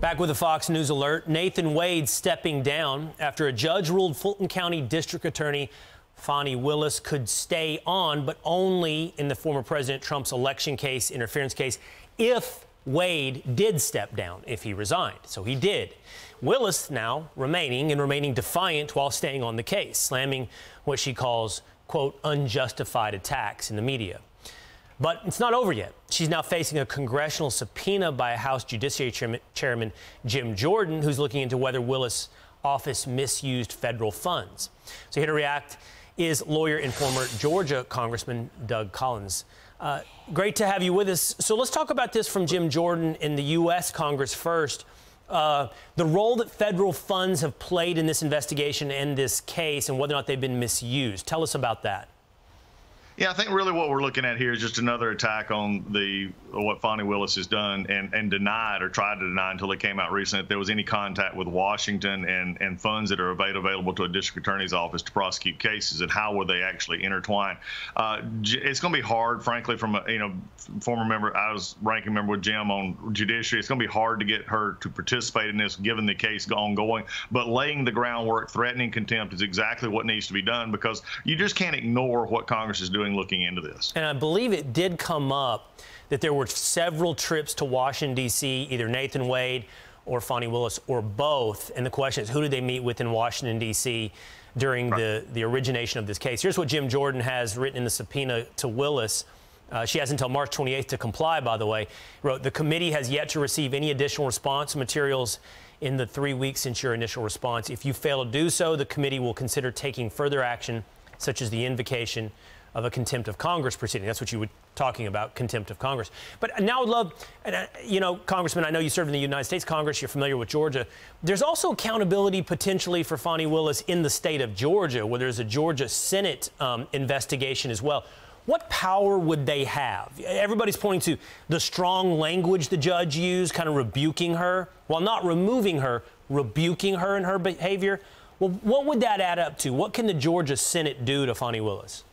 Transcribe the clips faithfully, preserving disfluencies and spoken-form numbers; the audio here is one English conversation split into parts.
Back with a Fox News alert, Nathan Wade stepping down after a judge ruled Fulton County District Attorney Fani Willis could stay on, but only in the former President Trump's election case, interference case, if Wade did step down, if he resigned. So he did. Willis now remaining and remaining defiant while staying on the case, slamming what she calls, quote, unjustified attacks in the media. But it's not over yet. She's now facing a congressional subpoena by House Judiciary Chairman, Chairman Jim Jordan, who's looking into whether Willis' office misused federal funds. So here to react is lawyer and former Georgia Congressman Doug Collins. Uh, great to have you with us. So let's talk about this from Jim Jordan in the U S Congress first. Uh, the role that federal funds have played in this investigation and this case and whether or not they've been misused. Tell us about that. Yeah, I think really what we're looking at here is just another attack on the what Fani Willis has done and, and denied or tried to deny until it came out recently that there was any contact with Washington and, and funds that are available to a district attorney's office to prosecute cases and how were they actually intertwined. Uh, it's going to be hard, frankly, from a you know former member. I was ranking member with Jim on judiciary. It's going to be hard to get her to participate in this given the case ongoing. But laying the groundwork, threatening contempt is exactly what needs to be done because you just can't ignore what Congress is doing looking into this. And I believe it did come up that there were several trips to Washington, D C, either Nathan Wade or Fani Willis or both. And the question is, who did they meet with in Washington, D C during right. the, the origination of this case? Here's what Jim Jordan has written in the subpoena to Willis. Uh, she has until March twenty-eighth to comply, by the way. He wrote, the committee has yet to receive any additional response materials in the three weeks since your initial response. If you fail to do so, the committee will consider taking further action, such as the invocation of a contempt of Congress proceeding. That's what you were talking about, contempt of Congress. But now I'd love, and you know, Congressman, I know you served in the United States Congress. You're familiar with Georgia. There's also accountability potentially for Fani Willis in the state of Georgia, where there's a Georgia Senate um, investigation as well. What power would they have? Everybody's pointing to the strong language the judge used, kind of rebuking her, while not removing her, rebuking her and her behavior. Well, what would that add up to? What can the Georgia Senate do to Fani Willis?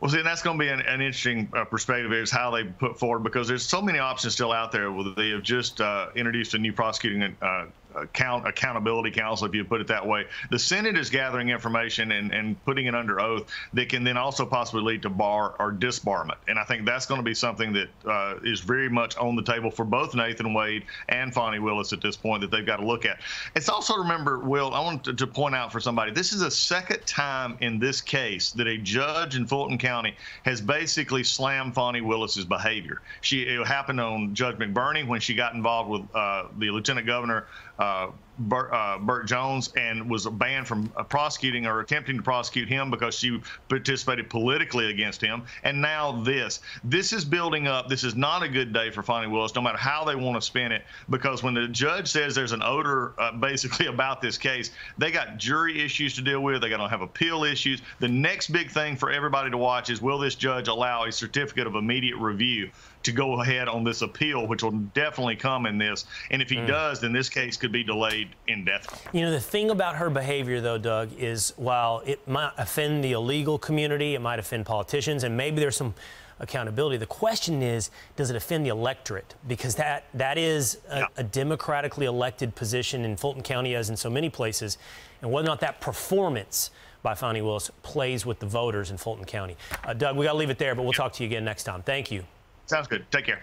Well, see, and that's going to be an, an interesting uh, perspective is how they put forward, because there's so many options still out there. They have just uh, introduced a new prosecuting uh, account, accountability council, if you put it that way. The Senate is gathering information and, and putting it under oath that can then also possibly lead to bar or disbarment. And I think that's going to be something that uh, is very much on the table for both Nathan Wade and Fani Willis at this point that they've got to look at. It's also, remember, Will, I wanted to point out for somebody, this is a second time in this case that a judge in Fulton County has basically slammed Fani Willis's behavior. She, it happened on Judge McBurney when she got involved with uh, the Lieutenant Governor uh, Burt, uh, Burt Jones and was banned from uh, prosecuting or attempting to prosecute him because she participated politically against him. And now this. This is building up. This is not a good day for Fani Willis, no matter how they want to spin it, because when the judge says there's an odor uh, basically about this case, they got jury issues to deal with. They don't have appeal issues. The next big thing for everybody to watch is, will this judge allow a certificate of immediate review to go ahead on this appeal, which will definitely come in this. And if he mm. does, then this case could be delayed indefinitely. You know, the thing about her behavior, though, Doug, is while it might offend the illegal community, it might offend politicians, and maybe there's some accountability, the question is, does it offend the electorate? Because that that is a, yeah. a democratically elected position in Fulton County, as in so many places, and whether or not that performance by Fani Willis plays with the voters in Fulton County. Uh, Doug, we got to leave it there, but we'll yeah. talk to you again next time. Thank you. Sounds good. Take care.